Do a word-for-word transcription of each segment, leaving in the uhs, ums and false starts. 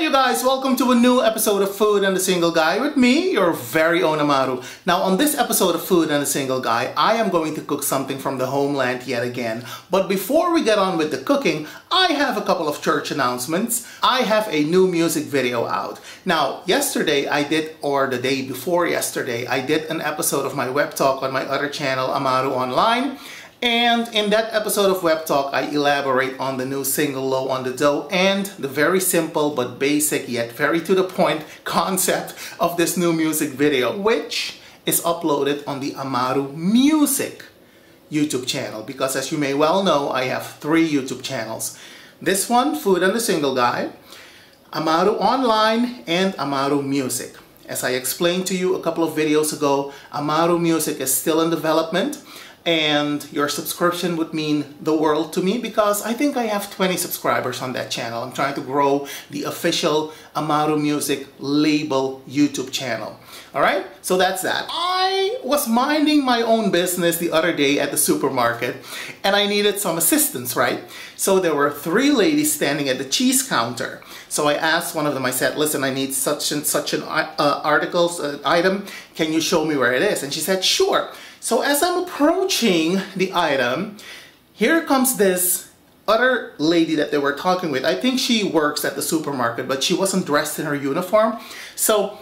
Hey you guys, welcome to a new episode of Food and the Single Guy with me, your very own Amaru. Now on this episode of Food and the Single Guy, I am going to cook something from the homeland yet again. But before we get on with the cooking, I have a couple of church announcements. I have a new music video out. Now yesterday I did, or the day before yesterday, I did an episode of my web talk on my other channel, Amaru Online. And in that episode of Web Talk, I elaborate on the new single Low on the Dough and the very simple but basic yet very to the point concept of this new music video, which is uploaded on the Amaru Music YouTube channel, because as you may well know, I have three YouTube channels. This one, Food and the Single Guy, Amaru Online, and Amaru Music. As I explained to you a couple of videos ago, Amaru Music is still in development. And your subscription would mean the world to me, because I think I have twenty subscribers on that channel. I'm trying to grow the official Amaru Music label YouTube channel. Alright, so that's that. I was minding my own business the other day at the supermarket and I needed some assistance, right? So there were three ladies standing at the cheese counter. So I asked one of them, I said, listen, I need such and such an uh, articles, uh, item. Can you show me where it is? And she said, sure. So as I'm approaching the item, here comes this other lady that they were talking with. I think she works at the supermarket, but she wasn't dressed in her uniform. So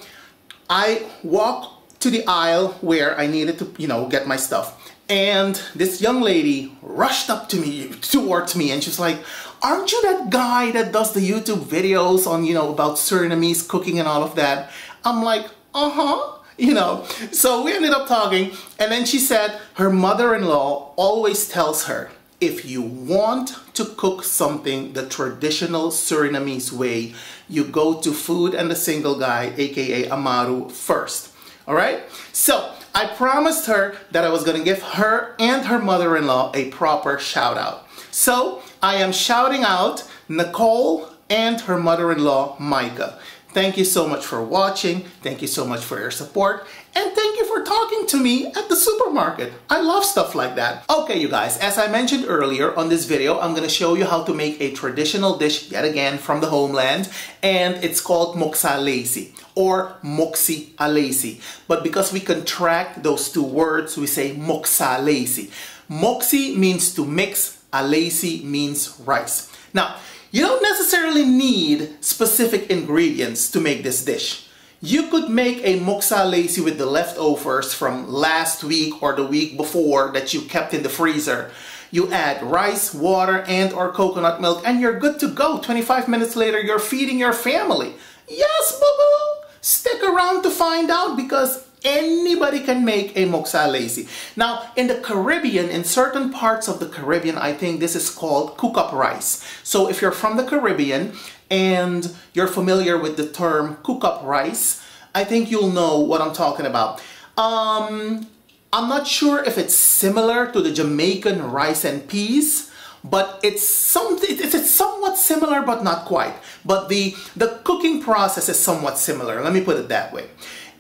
I walked to the aisle where I needed to, you know, get my stuff. And this young lady rushed up to me, towards me, and she was like, aren't you that guy that does the YouTube videos on, you know, about Surinamese cooking and all of that? I'm like, uh-huh. You know, so we ended up talking, and then she said her mother-in-law always tells her, if you want to cook something the traditional Surinamese way, you go to Food and the Single Guy, aka Amaru, first. All right? So I promised her that I was going to give her and her mother-in-law a proper shout out. So I am shouting out Nicole and her mother-in-law, Micah. Thank you so much for watching, thank you so much for your support, and thank you for talking to me at the supermarket. I love stuff like that. Okay you guys, as I mentioned earlier on this video, I'm gonna show you how to make a traditional dish yet again from the homeland, and it's called moksaleisi or moksi alesi. But because we contract those two words, we say moksaleisi. Moksi means to mix, alesi means rice. Now, you don't necessarily need specific ingredients to make this dish. You could make a moksi alesi with the leftovers from last week or the week before that you kept in the freezer. You add rice, water, and or coconut milk, and you're good to go. twenty-five minutes later, you're feeding your family. Yes, boo-boo! Stick around to find out, because anybody can make a moksi alesi. Now, in the Caribbean, in certain parts of the Caribbean, I think this is called cook-up rice. So if you're from the Caribbean and you're familiar with the term cook-up rice, I think you'll know what I'm talking about. Um, I'm not sure if it's similar to the Jamaican rice and peas, but it's something, it's somewhat similar, but not quite. But the, the cooking process is somewhat similar. Let me put it that way.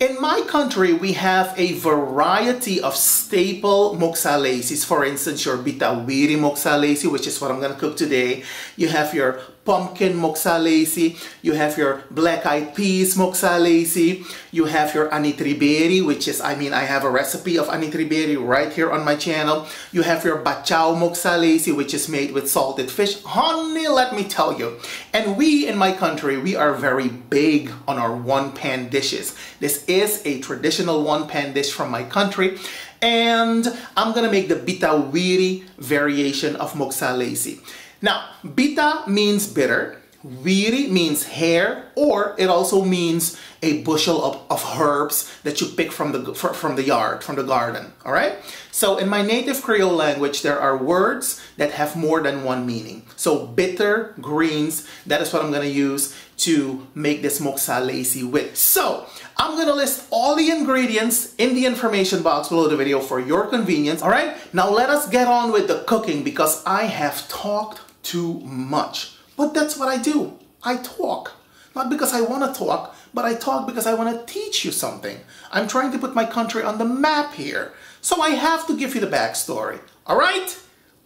In my country, we have a variety of staple moksi alesis. For instance, your bita w'wiri moksi alesi, which is what I'm going to cook today. You have your pumpkin moksi alesi. You have your black-eyed peas moksi alesi. You have your anitriberi, which is, I mean, I have a recipe of anitriberi right here on my channel. You have your bachao moksi alesi, which is made with salted fish. Honey, let me tell you. And we, in my country, we are very big on our one-pan dishes. This is a traditional one-pan dish from my country, and I'm gonna make the bita w'wiri variation of moksi alesi. Now, bita means bitter, w'wiri means hair, or it also means a bushel of, of herbs that you pick from the from the yard, from the garden. All right. So in my native Creole language, there are words that have more than one meaning. So bitter greens, that is what I'm gonna use to make this moksi alesi with. So I'm gonna list all the ingredients in the information box below the video for your convenience. All right, now let us get on with the cooking, because I have talked too much. But that's what I do. I talk, not because I wanna talk, but I talk because I wanna teach you something. I'm trying to put my country on the map here. So I have to give you the backstory. All right,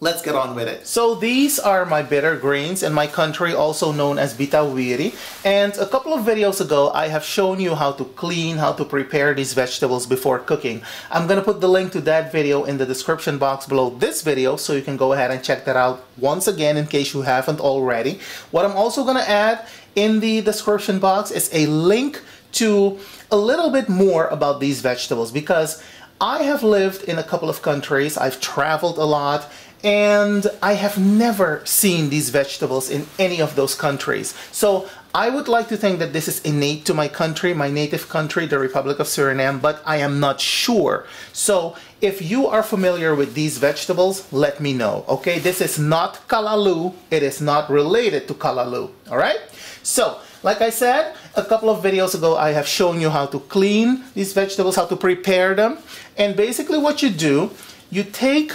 let's get on with it. So these are my bitter greens, in my country also known as bita w'wiri. And a couple of videos ago, I have shown you how to clean, how to prepare these vegetables before cooking. I'm gonna put the link to that video in the description box below this video, so you can go ahead and check that out once again in case you haven't already. What I'm also gonna add in the description box is a link to a little bit more about these vegetables, because I have lived in a couple of countries, I've traveled a lot, and I have never seen these vegetables in any of those countries. So I would like to think that this is innate to my country, my native country, the Republic of Suriname, but I am not sure. So if you are familiar with these vegetables, let me know, okay? This is not Kalalu, it is not related to Kalalu, all right? So, like I said, a couple of videos ago, I have shown you how to clean these vegetables, how to prepare them. And basically what you do, you take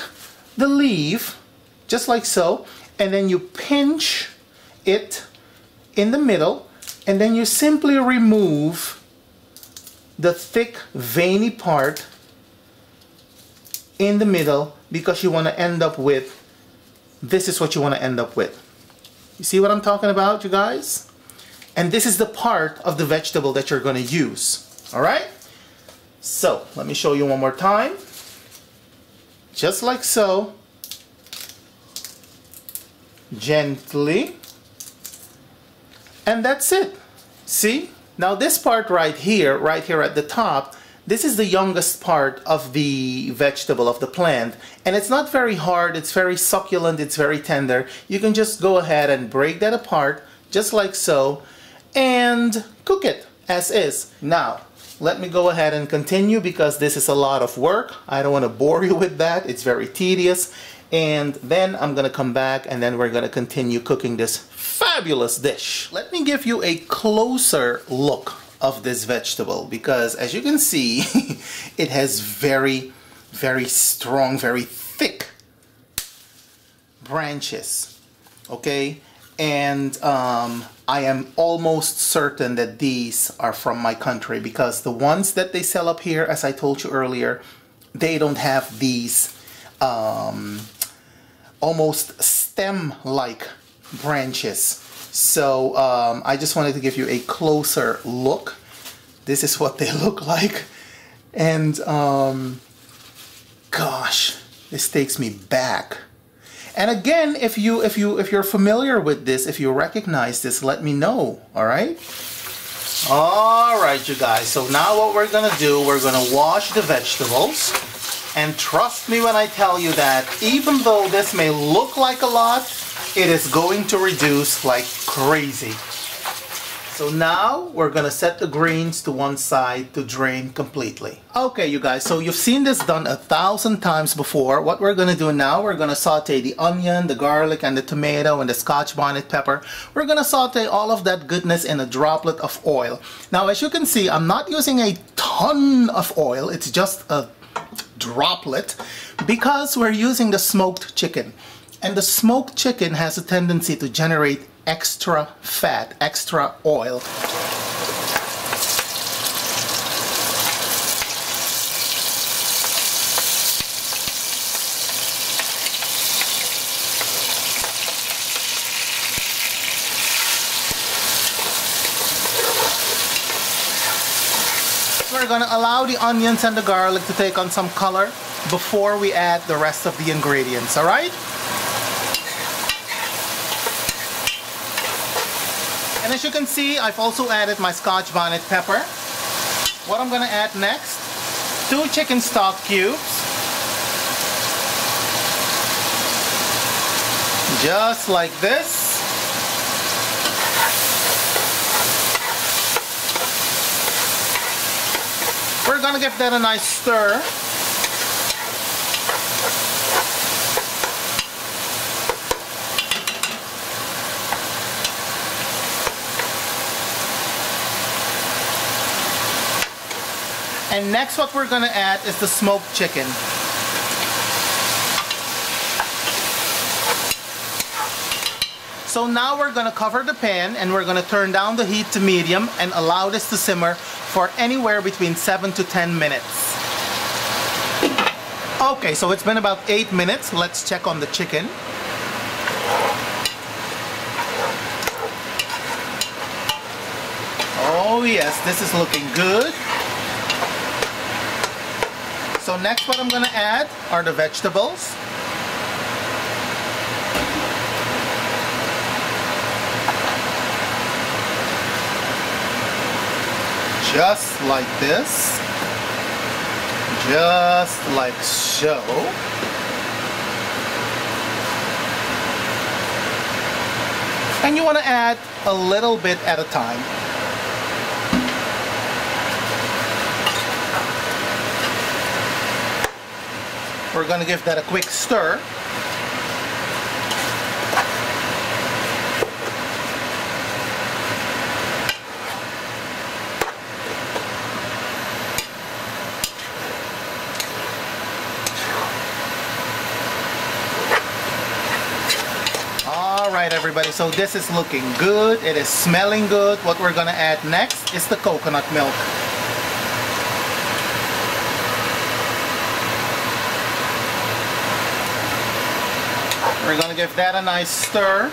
the leaf, just like so, and then you pinch it in the middle, and then you simply remove the thick, veiny part in the middle, because you want to end up with, this is what you want to end up with. You see what I'm talking about, you guys? And this is the part of the vegetable that you're gonna use, all right? So, let me show you one more time. Just like so, gently, and that's it. See? Now this part right here, right here at the top, this is the youngest part of the vegetable, of the plant, and it's not very hard, it's very succulent, it's very tender. You can just go ahead and break that apart, just like so, and cook it as is. Now, let me go ahead and continue, because this is a lot of work. I don't want to bore you with that. It's very tedious. And then I'm going to come back, and then we're going to continue cooking this fabulous dish. Let me give you a closer look of this vegetable, because as you can see, it has very, very strong, very thick branches, okay? And um, I am almost certain that these are from my country, because the ones that they sell up here, as I told you earlier, they don't have these um, almost stem-like branches. So um, I just wanted to give you a closer look. This is what they look like. And um, gosh, this takes me back. And again, if you if you if you're familiar with this, if you recognize this, let me know. All right. All right, you guys. So now what we're gonna do, we're gonna wash the vegetables. And trust me when I tell you that even though this may look like a lot, it is going to reduce like crazy. So now we're gonna set the greens to one side to drain completely. Okay, you guys, so you've seen this done a thousand times before. What we're gonna do now, we're gonna saute the onion, the garlic, and the tomato, and the Scotch bonnet pepper. We're gonna saute all of that goodness in a droplet of oil. Now, as you can see, I'm not using a ton of oil, it's just a droplet, because we're using the smoked chicken. And the smoked chicken has a tendency to generate extra fat, extra oil. We're gonna allow the onions and the garlic to take on some color before we add the rest of the ingredients, all right? And as you can see, I've also added my Scotch bonnet pepper. What I'm gonna add next, two chicken stock cubes. Just like this. We're gonna give that a nice stir. And next what we're gonna add is the smoked chicken. So now we're gonna cover the pan, and we're gonna turn down the heat to medium and allow this to simmer for anywhere between seven to ten minutes. Okay, so it's been about eight minutes. Let's check on the chicken. Oh yes, this is looking good. So next what I'm going to add are the vegetables. Just like this. Just like so. And you want to add a little bit at a time. We're going to give that a quick stir. All right, everybody, so this is looking good. It is smelling good. What we're going to add next is the coconut milk. We're gonna give that a nice stir.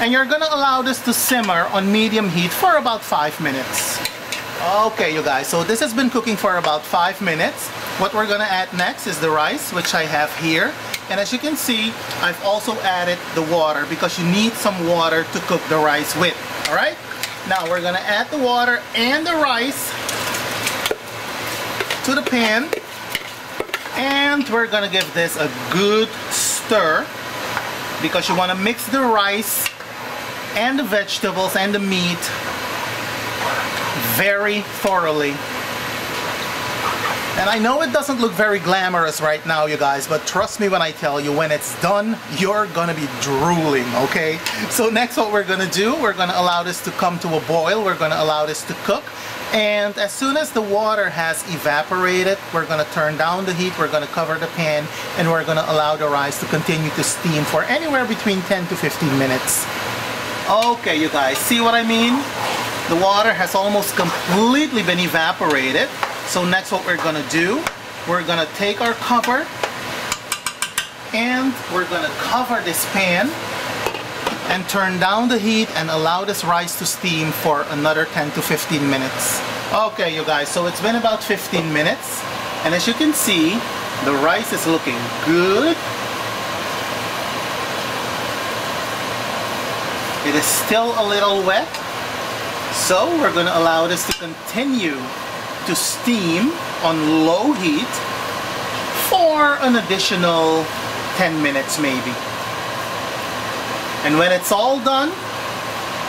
And you're gonna allow this to simmer on medium heat for about five minutes. Okay, you guys, so this has been cooking for about five minutes. What we're gonna add next is the rice, which I have here. And as you can see, I've also added the water because you need some water to cook the rice with, all right? Now we're gonna add the water and the rice to the pan. And we're gonna give this a good stir, because you want to mix the rice and the vegetables and the meat very thoroughly. And I know it doesn't look very glamorous right now, you guys, but trust me when I tell you, when it's done, you're gonna be drooling, okay? So next what we're gonna do, we're gonna allow this to come to a boil. We're gonna allow this to cook. And as soon as the water has evaporated, we're going to turn down the heat, we're going to cover the pan, and we're going to allow the rice to continue to steam for anywhere between ten to fifteen minutes. Okay, you guys, see what I mean? The water has almost completely been evaporated. So next what we're going to do, we're going to take our cover, and we're going to cover this pan, and turn down the heat and allow this rice to steam for another ten to fifteen minutes. Okay, you guys, so it's been about fifteen minutes, and as you can see, the rice is looking good. It is still a little wet, so we're going to allow this to continue to steam on low heat for an additional ten minutes maybe. And when it's all done,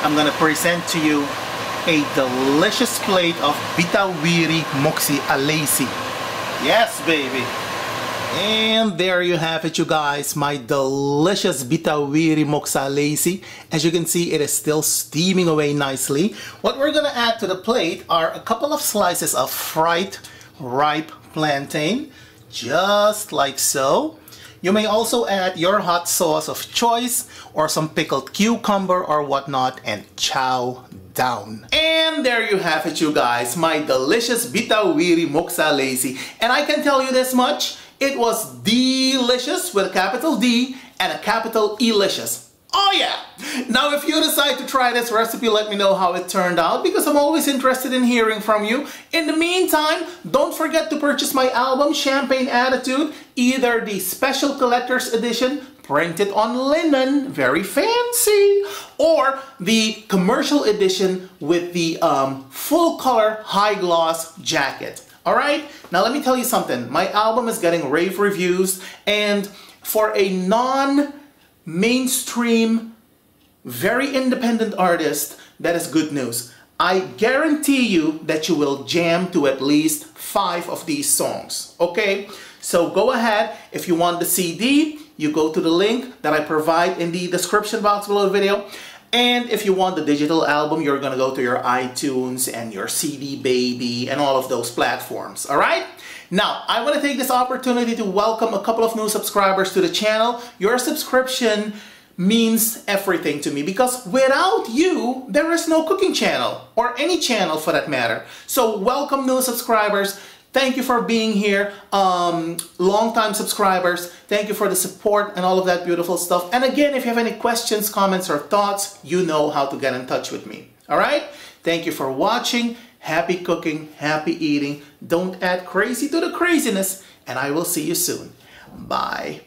I'm going to present to you a delicious plate of bita w'wiri moksi alesi. Yes, baby. And there you have it, you guys, my delicious bita w'wiri moksi alesi. As you can see, it is still steaming away nicely. What we're going to add to the plate are a couple of slices of fried ripe plantain, just like so. You may also add your hot sauce of choice or some pickled cucumber or whatnot and chow down. And there you have it, you guys, my delicious bita w'wiri moksi alesi. And I can tell you this much, it was delicious with a capital D and a capital E-licious. Oh yeah! Now if you decide to try this recipe, let me know how it turned out, because I'm always interested in hearing from you. In the meantime, don't forget to purchase my album, Champagne Attitude, either the special collector's edition, printed on linen, very fancy, or the commercial edition with the um, full color high gloss jacket. Alright? Now let me tell you something. My album is getting rave reviews, and for a non- mainstream, very independent artist, that is good news. I guarantee you that you will jam to at least five of these songs, okay? So go ahead, if you want the C D, you go to the link that I provide in the description box below the video. And if you want the digital album, you're gonna go to your iTunes and your C D Baby and all of those platforms, all right? Now, I want to take this opportunity to welcome a couple of new subscribers to the channel. Your subscription means everything to me, because without you, there is no cooking channel, or any channel for that matter. So welcome new subscribers. Thank you for being here, um, long-time subscribers. Thank you for the support and all of that beautiful stuff. And again, if you have any questions, comments, or thoughts, you know how to get in touch with me. All right? Thank you for watching. Happy cooking, happy eating. Don't add crazy to the craziness. And I will see you soon. Bye.